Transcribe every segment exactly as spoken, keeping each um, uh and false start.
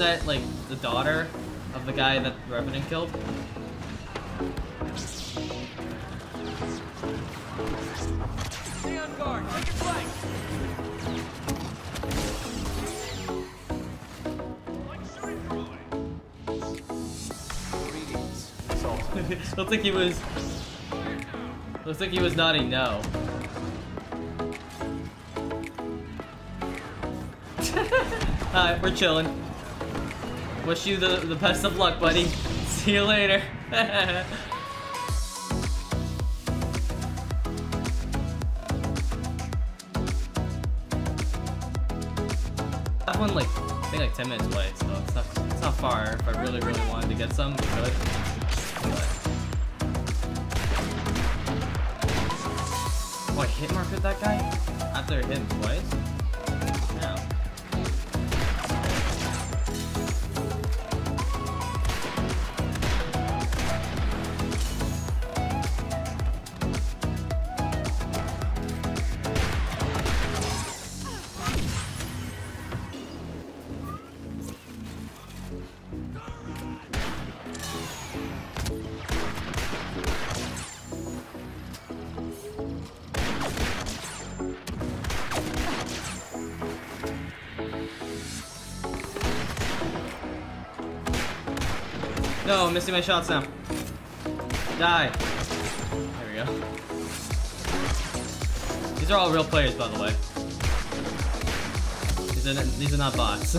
Isn't that, like, the daughter of the guy that the Revenant killed? Stay on guard. Take your flank. Looks like he was. Looks like he was nodding no. Alright, we're chilling. Wish you the, the best of luck, buddy. See you later. That one, like, I think like ten minutes away, so it's not, it's not far. If I really, really wanted to get some, we could. But... Oh, I hit marketed that guy? After I hit him twice? No. No, I'm missing my shots now. Die. There we go. These are all real players, by the way. These are, these are not bots.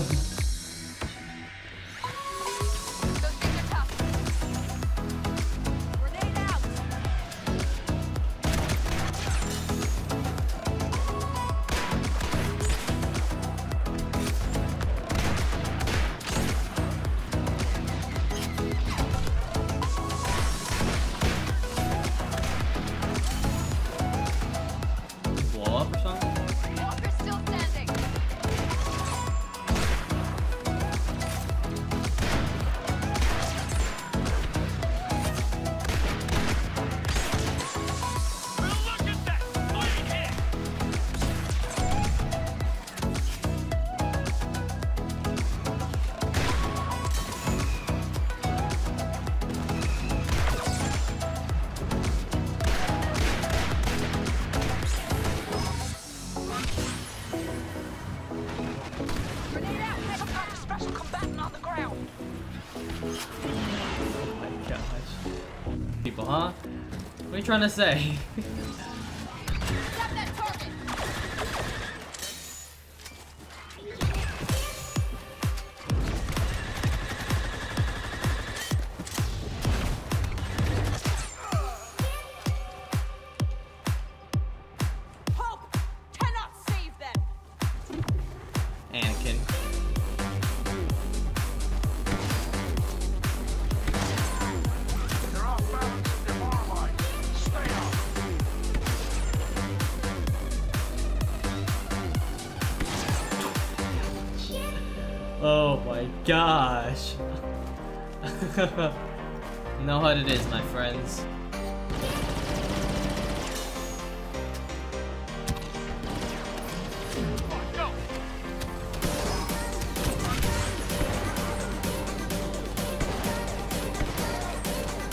Huh? What are you trying to say? Stop that target. Hope cannot save them. Anakin. Oh my gosh. You know what it is, my friends.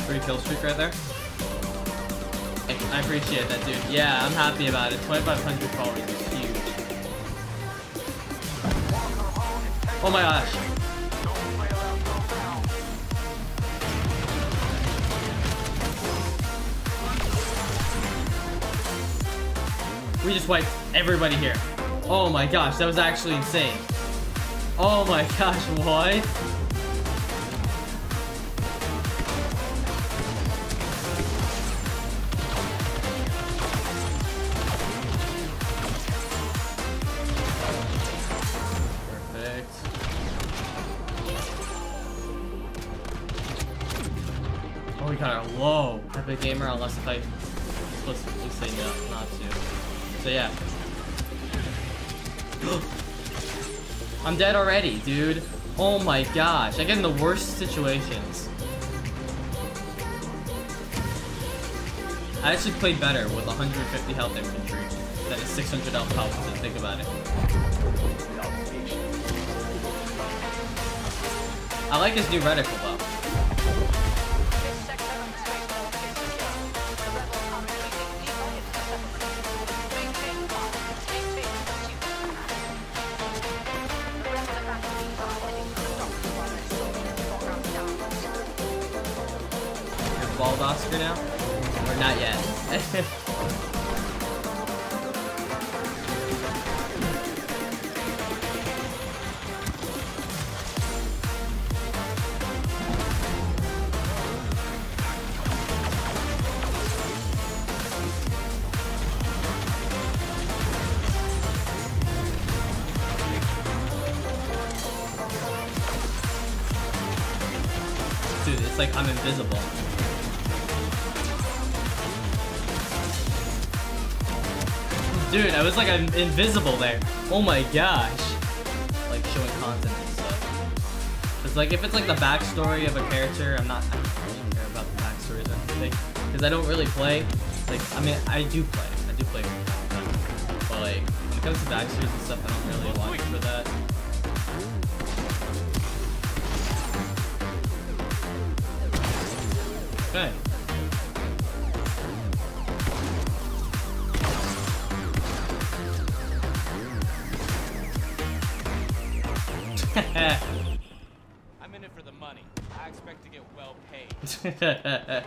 Three kill streak right there. I appreciate that, dude. Yeah, I'm happy about it. twenty-five hundred followers is huge. Oh my gosh. We just wiped everybody here. Oh my gosh, that was actually insane. Oh my gosh, what? Oh, we got our low Epic Gamer, unless if I explicitly say no, not to. So yeah. I'm dead already, dude. Oh my gosh, I get in the worst situations. I actually played better with one hundred fifty health infantry than a six hundred health Paladin, think about it. I like his new reticle though. Bald Oscar now? Or not yet. Dude, it's like I'm invisible. Dude, I was like, I'm invisible there. Oh my gosh. Like showing content and stuff. It's like, if it's like the backstory of a character, I'm not, I don't really care about the backstories or anything. Because I don't really play. Like, I mean, I do play. I do play. But like, when it comes to backstories and stuff, I don't really watch for that. Okay. I'm in it for the money. I expect to get well paid.